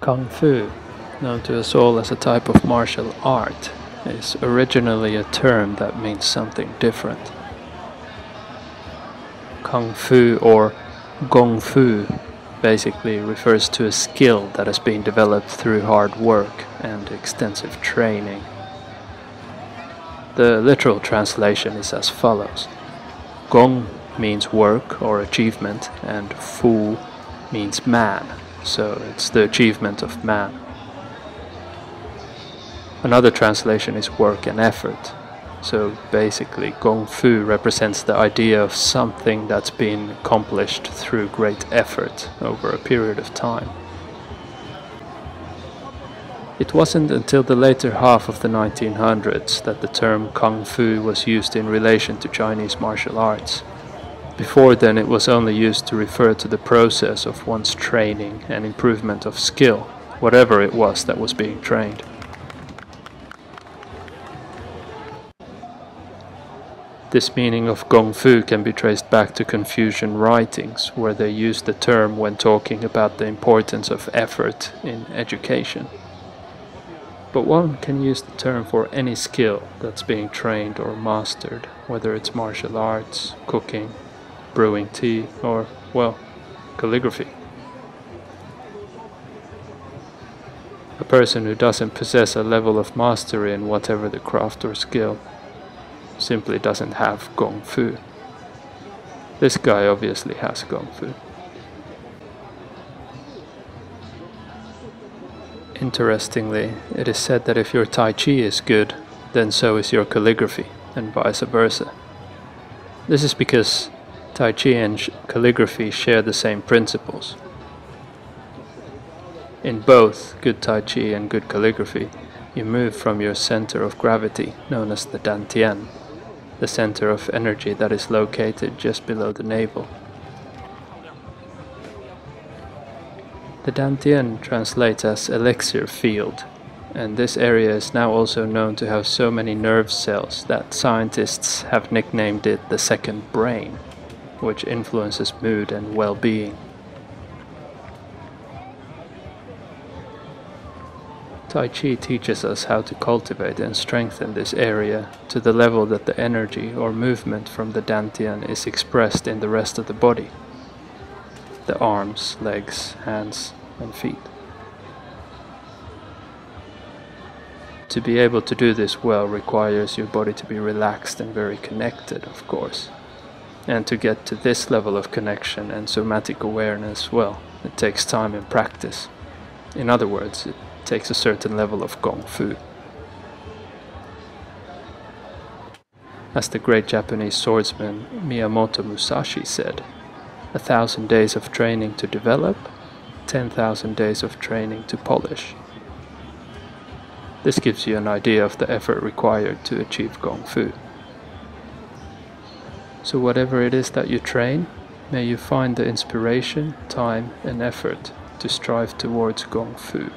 Gongfu, known to us all as a type of martial art, is originally a term that means something different. Gongfu or Gongfu basically refers to a skill that has been developed through hard work and extensive training. The literal translation is as follows. Gong means work or achievement and Fu means man, so it's the achievement of man. Another translation is work and effort. So basically, Gongfu represents the idea of something that's been accomplished through great effort over a period of time. It wasn't until the later half of the 1900s that the term Gongfu was used in relation to Chinese martial arts. Before then, it was only used to refer to the process of one's training and improvement of skill, whatever it was that was being trained. This meaning of Gongfu can be traced back to Confucian writings, where they used the term when talking about the importance of effort in education. But one can use the term for any skill that's being trained or mastered, whether it's martial arts, cooking, brewing tea, or, well, calligraphy. A person who doesn't possess a level of mastery in whatever the craft or skill simply doesn't have Gongfu. This guy obviously has Gongfu. Interestingly, it is said that if your Tai Chi is good, then so is your calligraphy, and vice versa. This is because Tai Chi and calligraphy share the same principles. In both good Tai Chi and good calligraphy, you move from your center of gravity, known as the Dantian, the center of energy that is located just below the navel. The Dantian translates as elixir field, and this area is now also known to have so many nerve cells that scientists have nicknamed it the second brain, which influences mood and well-being. Tai Chi teaches us how to cultivate and strengthen this area to the level that the energy or movement from the Dantian is expressed in the rest of the body, the arms, legs, hands, and feet. To be able to do this well requires your body to be relaxed and very connected, of course. And to get to this level of connection and somatic awareness, well, it takes time and practice. In other words, it takes a certain level of Gongfu. As the great Japanese swordsman Miyamoto Musashi said, 1,000 days of training to develop, 10,000 days of training to polish. This gives you an idea of the effort required to achieve Gongfu. So whatever it is that you train, may you find the inspiration, time and effort to strive towards Gongfu.